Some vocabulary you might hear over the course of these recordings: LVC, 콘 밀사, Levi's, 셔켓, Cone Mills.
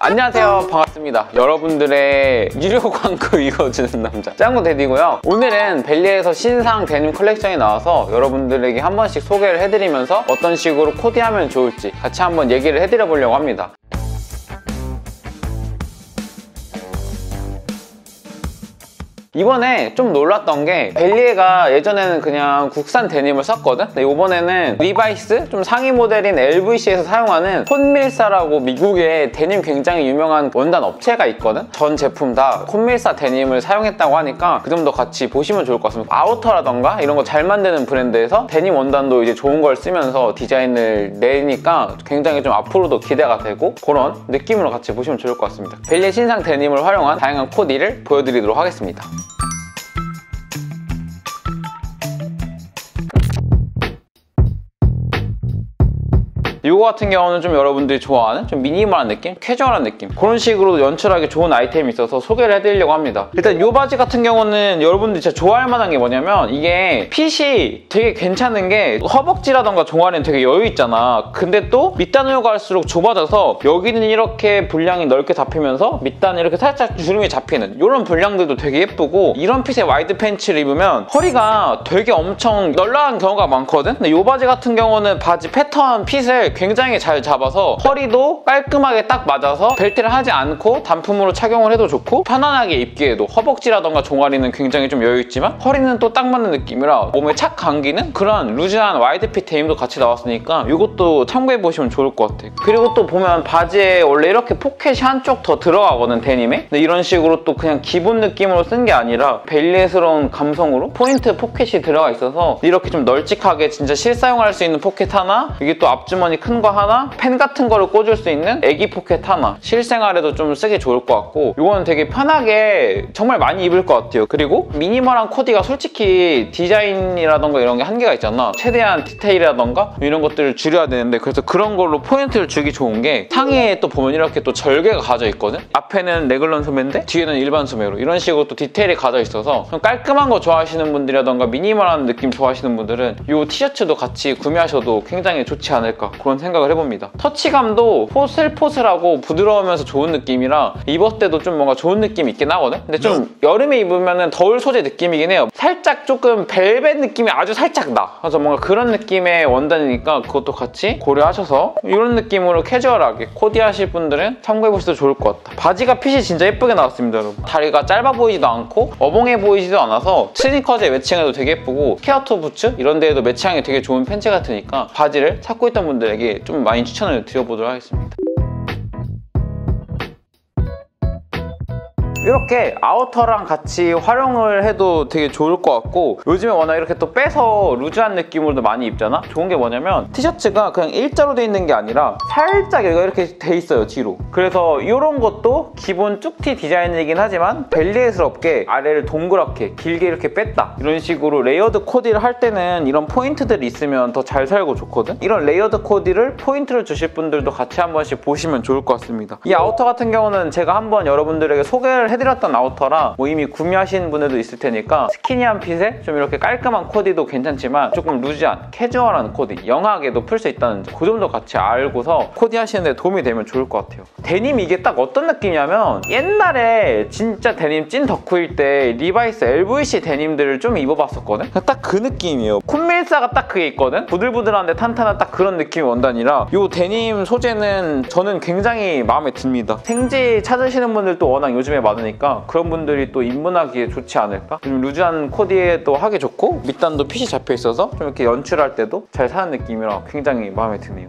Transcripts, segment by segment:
안녕하세요, 반갑습니다. 여러분들의 유료 광고 읽어주는 남자 짱구대디고요. 오늘은 벨리에서 신상 데님 컬렉션이 나와서 여러분들에게 한 번씩 소개를 해드리면서 어떤 식으로 코디하면 좋을지 같이 한번 얘기를 해드려 보려고 합니다. 이번에 좀 놀랐던 게 벨리에가 예전에는 그냥 국산 데님을 샀거든? 근데 이번에는 리바이스? 좀 상위 모델인 LVC에서 사용하는 콘 밀사라고 미국의 데님 굉장히 유명한 원단 업체가 있거든? 전 제품 다 콘 밀사 데님을 사용했다고 하니까 그 점도 같이 보시면 좋을 것 같습니다. 아우터라던가 이런 거 잘 만드는 브랜드에서 데님 원단도 이제 좋은 걸 쓰면서 디자인을 내니까 굉장히 좀 앞으로도 기대가 되고 그런 느낌으로 같이 보시면 좋을 것 같습니다. 벨리의 신상 데님을 활용한 다양한 코디를 보여드리도록 하겠습니다. 이거 같은 경우는 좀 여러분들이 좋아하는 좀 미니멀한 느낌? 캐주얼한 느낌? 그런 식으로 연출하기 좋은 아이템이 있어서 소개를 해드리려고 합니다. 일단 이 바지 같은 경우는 여러분들이 진짜 좋아할 만한 게 뭐냐면 이게 핏이 되게 괜찮은 게 허벅지라던가 종아리는 되게 여유 있잖아. 근데 또 밑단으로 갈수록 좁아져서 여기는 이렇게 분량이 넓게 잡히면서 밑단이 이렇게 살짝 주름이 잡히는 이런 분량들도 되게 예쁘고 이런 핏의 와이드 팬츠를 입으면 허리가 되게 엄청 널널한 경우가 많거든? 근데 이 바지 같은 경우는 바지 패턴 핏을 굉장히 잘 잡아서 허리도 깔끔하게 딱 맞아서 벨트를 하지 않고 단품으로 착용을 해도 좋고 편안하게 입기에도 허벅지라던가 종아리는 굉장히 좀 여유있지만 허리는 또 딱 맞는 느낌이라 몸에 착 감기는 그런 루즈한 와이드핏 데님도 같이 나왔으니까 이것도 참고해보시면 좋을 것 같아요. 그리고 또 보면 바지에 원래 이렇게 포켓이 한쪽 더 들어가거든 데님에. 근데 이런 식으로 또 그냥 기본 느낌으로 쓴 게 아니라 벨리에스러운 감성으로 포인트 포켓이 들어가 있어서 이렇게 좀 널찍하게 진짜 실사용할 수 있는 포켓 하나, 이게 또 앞주머니 큰 거 하나, 펜 같은 거를 꽂을 수 있는 애기 포켓 하나, 실생활에도 좀 쓰기 좋을 것 같고 이거는 되게 편하게 정말 많이 입을 것 같아요. 그리고 미니멀한 코디가 솔직히 디자인이라던가 이런 게 한계가 있잖아. 최대한 디테일이라던가 이런 것들을 줄여야 되는데 그래서 그런 걸로 포인트를 주기 좋은 게 상의에 또 보면 이렇게 또 절개가 가져 있거든? 앞에는 레글런 소매인데 뒤에는 일반 소매로 이런 식으로 또 디테일이 가져 있어서 좀 깔끔한 거 좋아하시는 분들이라던가 미니멀한 느낌 좋아하시는 분들은 이 티셔츠도 같이 구매하셔도 굉장히 좋지 않을까 그런 생각을 해봅니다. 터치감도 포슬포슬하고 부드러우면서 좋은 느낌이라 입었을 때도 좀 뭔가 좋은 느낌이 있긴 하거든? 근데 좀 여름에 입으면 더울 소재 느낌이긴 해요. 살짝 조금 벨벳 느낌이 아주 살짝 나. 그래서 뭔가 그런 느낌의 원단이니까 그것도 같이 고려하셔서 이런 느낌으로 캐주얼하게 코디하실 분들은 참고해보셔도 좋을 것 같다. 바지가 핏이 진짜 예쁘게 나왔습니다, 여러분. 다리가 짧아 보이지도 않고 어벙해 보이지도 않아서 스니커즈에 매칭해도 되게 예쁘고 스케어트 부츠 이런 데에도 매칭하기 되게 좋은 팬츠 같으니까 바지를 찾고 있던 분들에게 좀 많이 추천을 드려보도록 하겠습니다. 이렇게 아우터랑 같이 활용을 해도 되게 좋을 것 같고 요즘에 워낙 이렇게 또 빼서 루즈한 느낌으로도 많이 입잖아? 좋은 게 뭐냐면 티셔츠가 그냥 일자로 돼 있는 게 아니라 살짝 여기가 이렇게 돼 있어요, 뒤로. 그래서 이런 것도 기본 쭉티 디자인이긴 하지만 벨리에스럽게 아래를 동그랗게 길게 이렇게 뺐다. 이런 식으로 레이어드 코디를 할 때는 이런 포인트들이 있으면 더 잘 살고 좋거든? 이런 레이어드 코디를 포인트를 주실 분들도 같이 한 번씩 보시면 좋을 것 같습니다. 이 아우터 같은 경우는 제가 한번 여러분들에게 소개를 해드렸던 아우터라 뭐 이미 구매하신 분들도 있을 테니까 스키니한 핏에 좀 이렇게 깔끔한 코디도 괜찮지만 조금 루즈한 캐주얼한 코디 영하게도 풀 수 있다는 점, 그 점도 같이 알고서 코디하시는 데 도움이 되면 좋을 것 같아요. 데님 이게 딱 어떤 느낌이냐면 옛날에 진짜 데님 찐 덕후일 때 리바이스 LVC 데님들을 좀 입어봤었거든? 딱 그 느낌이에요. 콘밀사가 딱 그게 있거든? 부들부들한데 탄탄한 딱 그런 느낌의 원단이라 이 데님 소재는 저는 굉장히 마음에 듭니다. 생지 찾으시는 분들도 워낙 요즘에 많으니까 그런 분들이 또 입문하기에 좋지 않을까? 좀 루즈한 코디에도 하기 좋고 밑단도 핏이 잡혀 있어서 좀 이렇게 연출할 때도 잘 사는 느낌이라 굉장히 마음에 드네요.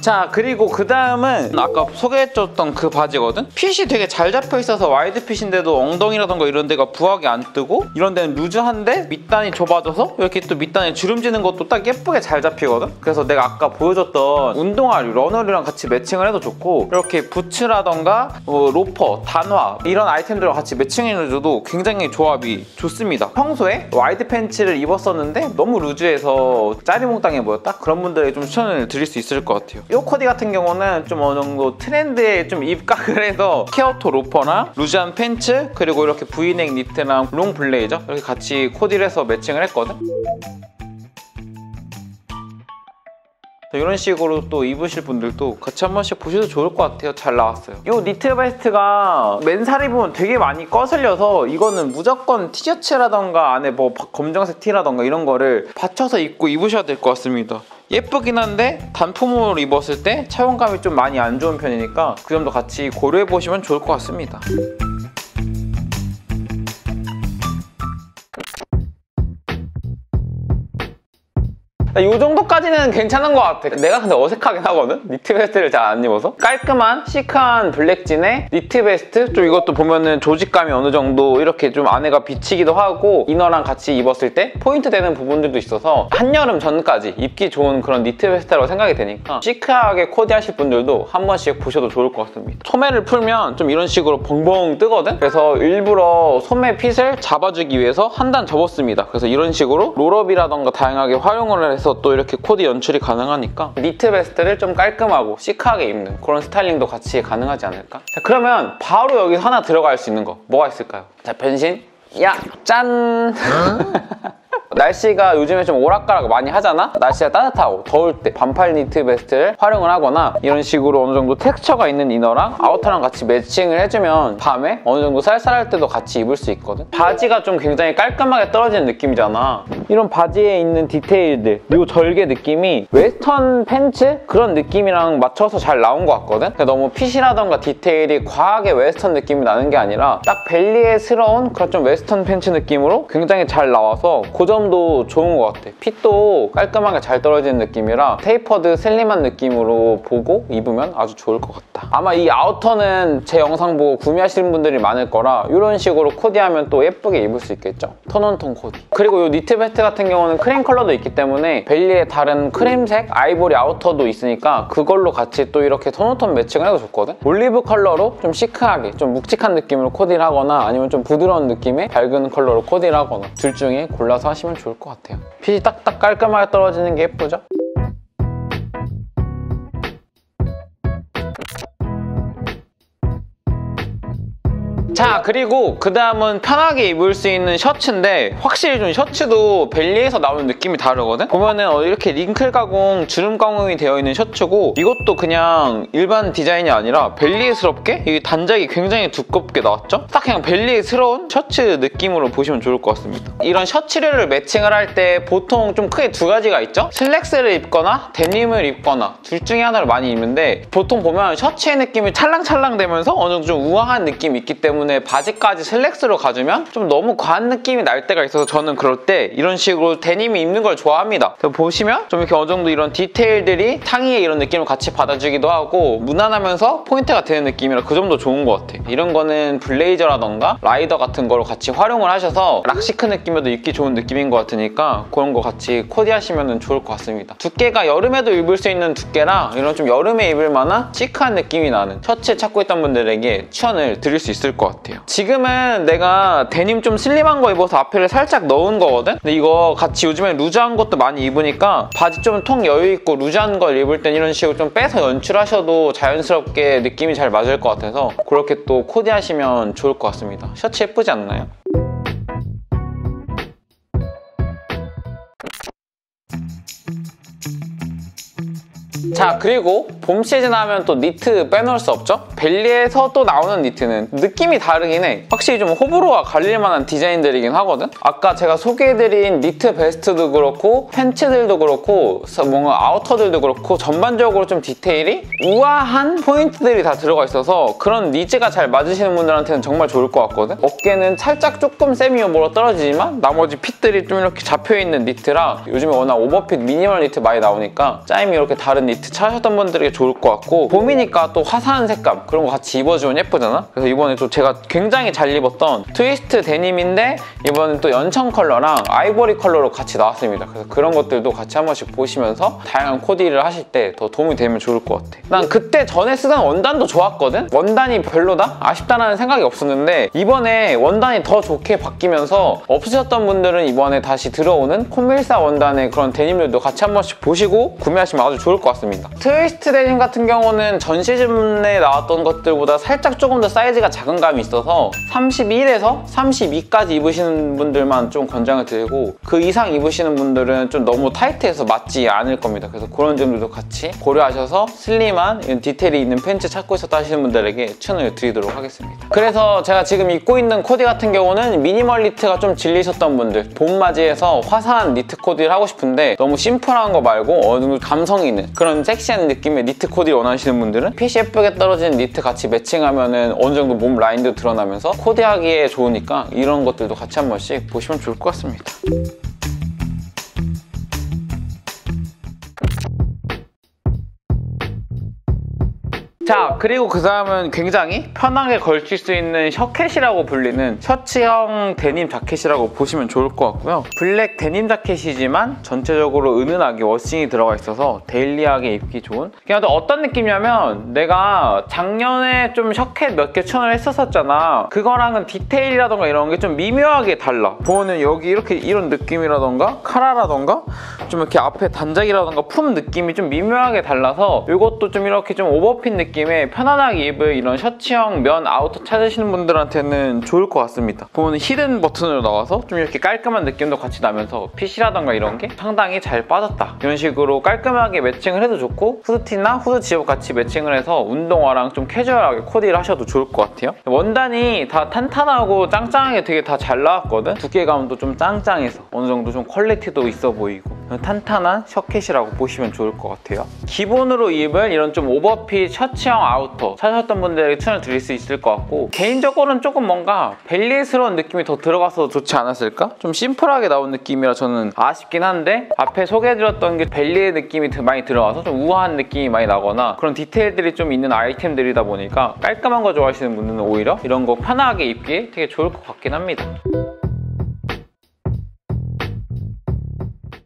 자, 그리고 그 다음은 아까 소개해줬던 그 바지거든? 핏이 되게 잘 잡혀있어서 와이드 핏인데도 엉덩이라던가 이런 데가 부하게 안 뜨고 이런 데는 루즈한데 밑단이 좁아져서 이렇게 또 밑단에 주름지는 것도 딱 예쁘게 잘 잡히거든? 그래서 내가 아까 보여줬던 운동화류, 러너류랑 같이 매칭을 해도 좋고 이렇게 부츠라던가 로퍼, 단화 이런 아이템들과 같이 매칭해줘도 굉장히 조합이 좋습니다. 평소에 와이드 팬츠를 입었었는데 너무 루즈해서 짜리몽땅해 보였다? 그런 분들에게 좀 추천을 드릴 수 있을 것 같아요. 요 코디 같은 경우는 좀 어느 정도 트렌드에 좀 입각을 해서 스퀘어토 로퍼나 루즈한 팬츠, 그리고 이렇게 브이넥 니트랑 롱 블레이저 이렇게 같이 코디를 해서 매칭을 했거든. 이런 식으로 또 입으실 분들도 같이 한 번씩 보셔도 좋을 것 같아요. 잘 나왔어요. 이 니트 베스트가 맨살 입으면 되게 많이 거슬려서 이거는 무조건 티셔츠라던가 안에 뭐 검정색 티라던가 이런 거를 받쳐서 입고 입으셔야 될 것 같습니다. 예쁘긴 한데 단품으로 입었을 때 착용감이 좀 많이 안 좋은 편이니까 그 점도 같이 고려해 보시면 좋을 것 같습니다. 이 정도까지는 괜찮은 것 같아. 내가 근데 어색하긴 하거든? 니트 베스트를 잘 안 입어서? 깔끔한 시크한 블랙진에 니트 베스트? 좀 이것도 보면은 조직감이 어느 정도 이렇게 좀 안에가 비치기도 하고 이너랑 같이 입었을 때 포인트 되는 부분들도 있어서 한여름 전까지 입기 좋은 그런 니트 베스트라고 생각이 되니까 시크하게 코디하실 분들도 한 번씩 보셔도 좋을 것 같습니다. 소매를 풀면 좀 이런 식으로 벙벙 뜨거든? 그래서 일부러 소매 핏을 잡아주기 위해서 한 단 접었습니다. 그래서 이런 식으로 롤업이라던가 다양하게 활용을 해서 또 이렇게 코디 연출이 가능하니까 니트 베스트를 좀 깔끔하고 시크하게 입는 그런 스타일링도 같이 가능하지 않을까? 자, 그러면 바로 여기서 하나 들어갈 수 있는 거 뭐가 있을까요? 자, 변신! 야! 짠! 날씨가 요즘에 좀 오락가락 많이 하잖아? 날씨가 따뜻하고 더울 때 반팔 니트 베스트를 활용을 하거나 이런 식으로 어느 정도 텍스처가 있는 이너랑 아우터랑 같이 매칭을 해주면 밤에 어느 정도 쌀쌀할 때도 같이 입을 수 있거든? 바지가 좀 굉장히 깔끔하게 떨어지는 느낌이잖아. 이런 바지에 있는 디테일들, 요 절개 느낌이 웨스턴 팬츠? 그런 느낌이랑 맞춰서 잘 나온 것 같거든? 너무 핏이라던가 디테일이 과하게 웨스턴 느낌이 나는 게 아니라 딱 벨리에스러운 그런 좀 웨스턴 팬츠 느낌으로 굉장히 잘 나와서 고정 도 좋은 것 같아. 핏도 깔끔하게 잘 떨어지는 느낌이라 테이퍼드 슬림한 느낌으로 보고 입으면 아주 좋을 것 같다. 아마 이 아우터는 제 영상 보고 구매하시는 분들이 많을 거라 이런 식으로 코디하면 또 예쁘게 입을 수 있겠죠? 톤온톤 코디. 그리고 이 니트 베스트 같은 경우는 크림 컬러도 있기 때문에 벨리의 다른 크림색 아이보리 아우터도 있으니까 그걸로 같이 또 이렇게 톤온톤 매칭을 해도 좋거든? 올리브 컬러로 좀 시크하게 좀 묵직한 느낌으로 코디를 하거나 아니면 좀 부드러운 느낌의 밝은 컬러로 코디를 하거나 둘 중에 골라서 하시면 좋을 것 같아요. 핏이 딱딱 깔끔하게 떨어지는 게 예쁘죠? 자, 그리고 그 다음은 편하게 입을 수 있는 셔츠인데 확실히 좀 셔츠도 벨리에서 나오는 느낌이 다르거든? 보면은 이렇게 링클 가공, 주름 가공이 되어 있는 셔츠고 이것도 그냥 일반 디자인이 아니라 벨리에스럽게 이 단작이 굉장히 두껍게 나왔죠? 딱 그냥 벨리에스러운 셔츠 느낌으로 보시면 좋을 것 같습니다. 이런 셔츠류를 매칭을 할 때 보통 좀 크게 두 가지가 있죠? 슬랙스를 입거나 데님을 입거나 둘 중에 하나를 많이 입는데 보통 보면 셔츠의 느낌이 찰랑찰랑 되면서 어느 정도 좀 우아한 느낌이 있기 때문에 바지까지 슬랙스로 가주면 좀 너무 과한 느낌이 날 때가 있어서 저는 그럴 때 이런 식으로 데님이 입는 걸 좋아합니다. 보시면 좀 이렇게 어느 정도 이런 디테일들이 상의에 이런 느낌을 같이 받아주기도 하고 무난하면서 포인트가 되는 느낌이라 그 점도 좋은 것 같아요. 이런 거는 블레이저라던가 라이더 같은 걸로 같이 활용을 하셔서 락시크 느낌에도 입기 좋은 느낌인 것 같으니까 그런 거 같이 코디하시면 좋을 것 같습니다. 두께가 여름에도 입을 수 있는 두께랑 이런 좀 여름에 입을 만한 시크한 느낌이 나는 셔츠 찾고 있던 분들에게 추천을 드릴 수 있을 것 같아요. 지금은 내가 데님 좀 슬림한 거 입어서 앞에를 살짝 넣은 거거든? 근데 이거 같이 요즘에 루즈한 것도 많이 입으니까 바지 좀 통 여유 있고 루즈한 걸 입을 땐 이런 식으로 좀 빼서 연출하셔도 자연스럽게 느낌이 잘 맞을 것 같아서 그렇게 또 코디하시면 좋을 것 같습니다. 셔츠 예쁘지 않나요? 자, 그리고 봄 시즌 하면 또 니트 빼놓을 수 없죠? 벨리에서 또 나오는 니트는 느낌이 다르긴 해. 확실히 좀 호불호가 갈릴 만한 디자인들이긴 하거든? 아까 제가 소개해드린 니트 베스트도 그렇고 팬츠들도 그렇고 뭔가 아우터들도 그렇고 전반적으로 좀 디테일이 우아한 포인트들이 다 들어가 있어서 그런 니즈가 잘 맞으시는 분들한테는 정말 좋을 것 같거든? 어깨는 살짝 조금 세미오버로 떨어지지만 나머지 핏들이 좀 이렇게 잡혀있는 니트라 요즘에 워낙 오버핏 미니멀 니트 많이 나오니까 짜임이 이렇게 다른 니트 찾으셨던 분들에게 좋을 것 같고 봄이니까 또 화사한 색감 그런 거 같이 입어주면 예쁘잖아? 그래서 이번에 또 제가 굉장히 잘 입었던 트위스트 데님인데 이번엔 또 연청 컬러랑 아이보리 컬러로 같이 나왔습니다. 그래서 그런 것들도 같이 한 번씩 보시면서 다양한 코디를 하실 때 더 도움이 되면 좋을 것 같아. 난 그때 전에 쓰던 원단도 좋았거든? 원단이 별로다? 아쉽다는 생각이 없었는데 이번에 원단이 더 좋게 바뀌면서 없으셨던 분들은 이번에 다시 들어오는 콘밀사 원단의 그런 데님들도 같이 한 번씩 보시고 구매하시면 아주 좋을 것 같습니다. 트위스트 데님 디자인 같은 경우는 전 시즌에 나왔던 것들보다 살짝 조금 더 사이즈가 작은 감이 있어서 31에서 32까지 입으시는 분들만 좀 권장을 드리고, 그 이상 입으시는 분들은 좀 너무 타이트해서 맞지 않을 겁니다. 그래서 그런 점들도 같이 고려하셔서 슬림한 디테일이 있는 팬츠 찾고 있었다 하시는 분들에게 추천을 드리도록 하겠습니다. 그래서 제가 지금 입고 있는 코디 같은 경우는 미니멀 니트가 좀 질리셨던 분들, 봄 맞이해서 화사한 니트 코디를 하고 싶은데 너무 심플한 거 말고 어느 정도 감성이 있는 그런 섹시한 느낌의 니트 코디를 원하시는 분들은 핏이 예쁘게 떨어진 니트 같이 매칭하면은 어느 정도 몸 라인도 드러나면서 코디하기에 좋으니까 이런 것들도 같이 한 번씩 보시면 좋을 것 같습니다. 자, 그리고 그 다음은 굉장히 편하게 걸칠 수 있는 셔켓이라고 불리는 셔츠형 데님 자켓이라고 보시면 좋을 것 같고요. 블랙 데님 자켓이지만 전체적으로 은은하게 워싱이 들어가 있어서 데일리하게 입기 좋은, 그냥 또 어떤 느낌이냐면 내가 작년에 좀 셔켓 몇 개 추천을 했었잖아. 그거랑은 디테일이라던가 이런 게 좀 미묘하게 달라. 보면은 여기 이렇게 이런 느낌이라던가 카라라던가 좀 이렇게 앞에 단작이라던가 품 느낌이 좀 미묘하게 달라서 이것도 좀 이렇게 좀 오버핏 느낌 편안하게 입을 이런 셔츠형 면 아우터 찾으시는 분들한테는 좋을 것 같습니다. 보면 히든 버튼으로 나와서 좀 이렇게 깔끔한 느낌도 같이 나면서 핏이라던가 이런 게 상당히 잘 빠졌다, 이런 식으로 깔끔하게 매칭을 해도 좋고, 후드티나 후드 집업 같이 매칭을 해서 운동화랑 좀 캐주얼하게 코디를 하셔도 좋을 것 같아요. 원단이 다 탄탄하고 짱짱하게 되게 다 잘 나왔거든. 두께감도 좀 짱짱해서 어느 정도 좀 퀄리티도 있어 보이고 탄탄한 셔켓이라고 보시면 좋을 것 같아요. 기본으로 입을 이런 좀 오버핏 셔츠형 아우터 찾으셨던 분들에게 추천을 드릴 수 있을 것 같고, 개인적으로는 조금 뭔가 벨리스러운 느낌이 더 들어가서 좋지 않았을까? 좀 심플하게 나온 느낌이라 저는 아쉽긴 한데, 앞에 소개해드렸던 게 벨리의 느낌이 많이 들어가서 좀 우아한 느낌이 많이 나거나 그런 디테일들이 좀 있는 아이템들이다 보니까 깔끔한 거 좋아하시는 분들은 오히려 이런 거 편하게 입기에 되게 좋을 것 같긴 합니다.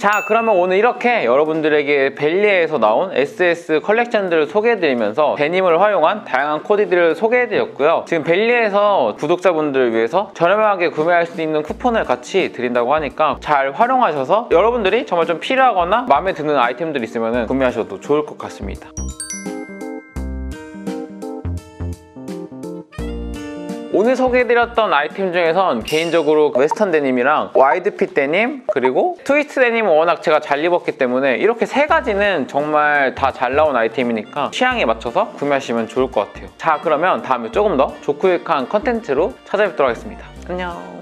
자, 그러면 오늘 이렇게 여러분들에게 벨리에에서 나온 SS 컬렉션들을 소개해드리면서 데님을 활용한 다양한 코디들을 소개해드렸고요. 지금 벨리에에서 구독자분들을 위해서 저렴하게 구매할 수 있는 쿠폰을 같이 드린다고 하니까 잘 활용하셔서 여러분들이 정말 좀 필요하거나 마음에 드는 아이템들이 있으면 구매하셔도 좋을 것 같습니다. 오늘 소개해드렸던 아이템 중에선 개인적으로 웨스턴 데님이랑 와이드핏 데님 그리고 트위스트 데님은 워낙 제가 잘 입었기 때문에 이렇게 세 가지는 정말 다 잘 나온 아이템이니까 취향에 맞춰서 구매하시면 좋을 것 같아요. 자, 그러면 다음에 조금 더 조크유익한 컨텐츠로 찾아뵙도록 하겠습니다. 안녕.